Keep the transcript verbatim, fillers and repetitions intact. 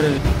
good.